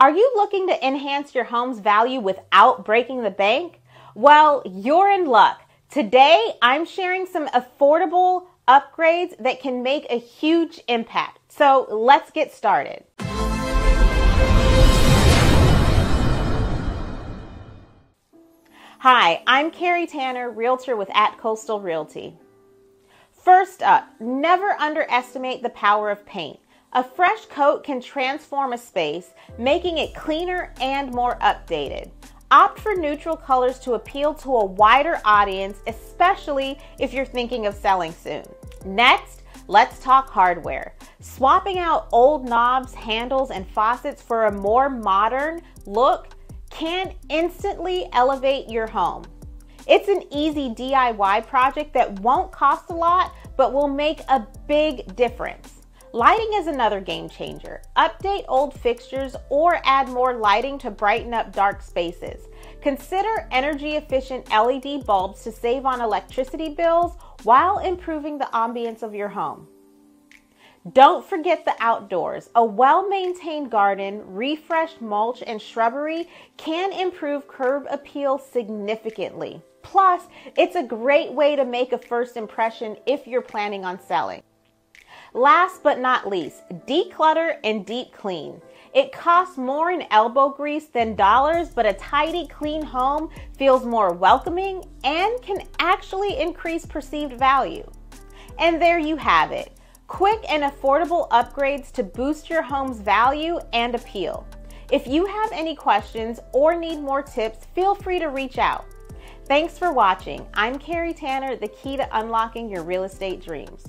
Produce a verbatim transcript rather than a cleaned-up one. Are you looking to enhance your home's value without breaking the bank? Well, you're in luck. Today, I'm sharing some affordable upgrades that can make a huge impact. So let's get started. Hi, I'm Carrie Tanner, Realtor with At Coastal Realty. First up, never underestimate the power of paint. A fresh coat can transform a space, making it cleaner and more updated. Opt for neutral colors to appeal to a wider audience, especially if you're thinking of selling soon. Next, let's talk hardware. Swapping out old knobs, handles, and faucets for a more modern look can instantly elevate your home. It's an easy D I Y project that won't cost a lot, but will make a big difference. Lighting is another game changer. Update old fixtures or add more lighting to brighten up dark spaces. Consider energy-efficient L E D bulbs to save on electricity bills while improving the ambience of your home. Don't forget the outdoors. A well-maintained garden, refreshed mulch, and shrubbery can improve curb appeal significantly. Plus, it's a great way to make a first impression if you're planning on selling. Last but not least, declutter and deep clean. It costs more in elbow grease than dollars, but a tidy, clean home feels more welcoming and can actually increase perceived value. And there you have it. Quick and affordable upgrades to boost your home's value and appeal. If you have any questions or need more tips, feel free to reach out. Thanks for watching. I'm Carrie Tanner, the key to unlocking your real estate dreams.